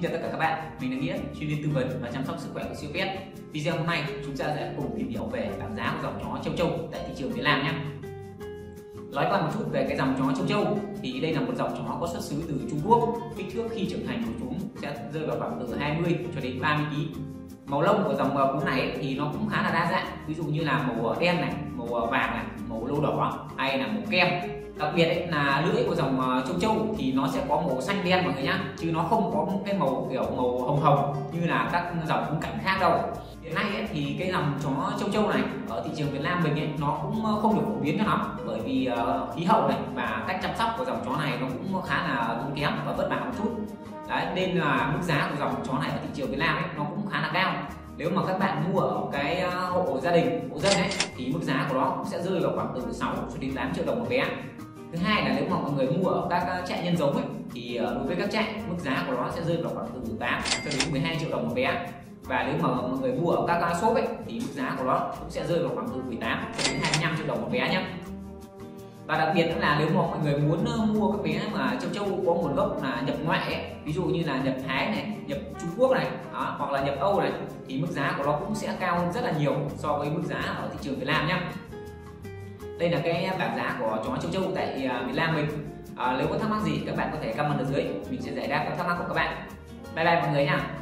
Xin chào tất cả các bạn, mình là Nghĩa, chuyên viên tư vấn và chăm sóc sức khỏe của SieuPet. Video hôm nay chúng ta sẽ cùng tìm hiểu về bảng giá của dòng chó Chow Chow tại thị trường Việt Nam nhé. Nói qua một chút về cái dòng chó Chow Chow thì đây là một dòng chó có xuất xứ từ Trung Quốc. Kích thước khi trưởng thành của chúng sẽ rơi vào khoảng từ 20 cho đến 30 kg. Màu lông của dòng cú này thì nó cũng khá là đa dạng, ví dụ như là màu đen này, màu vàng này, màu lô đỏ hay là màu kem. Đặc biệt ấy, là lưỡi của dòng Chow Chow thì nó sẽ có màu xanh đen mọi người nhá, chứ nó không có cái màu kiểu màu hồng như là các dòng cú cảnh khác đâu. Hiện nay ấy, thì cái dòng chó Chow Chow này ở thị trường Việt Nam mình ấy, nó cũng không được phổ biến cho lắm, bởi vì khí hậu này và cách chăm sóc của dòng chó này nó cũng khá là tốn kém và vất vả một chút. Đấy, nên là mức giá của dòng chó này ở thị trường Việt Nam ấy, nó cũng khá là cao. Nếu mà các bạn mua ở cái hộ gia đình, hộ dân ấy, thì mức giá của nó cũng sẽ rơi vào khoảng từ 6 cho đến 8 triệu đồng một bé. Thứ hai là nếu mà mọi người mua ở các trại nhân giống ấy, thì đối với các trại, mức giá của nó sẽ rơi vào khoảng từ 8 cho đến 12 triệu đồng một bé. Và nếu mà mọi người mua ở các shop ấy, thì mức giá của nó cũng sẽ rơi vào khoảng từ 18 cho đến 25 triệu đồng một bé nhé. Và đặc biệt là nếu mà mọi người muốn mua các bé mà Chow Chow có nguồn gốc là nhập ngoại ấy, ví dụ như là nhập Thái này, nhập Trung Quốc này, đó, hoặc là nhập Âu này, thì mức giá của nó cũng sẽ cao hơn rất là nhiều so với mức giá ở thị trường Việt Nam nhé. Đây là cái bảng giá của chó Chow Chow tại Việt Nam mình. Nếu có thắc mắc gì các bạn có thể comment ở dưới, mình sẽ giải đáp các thắc mắc của các bạn. Bye bye mọi người nha.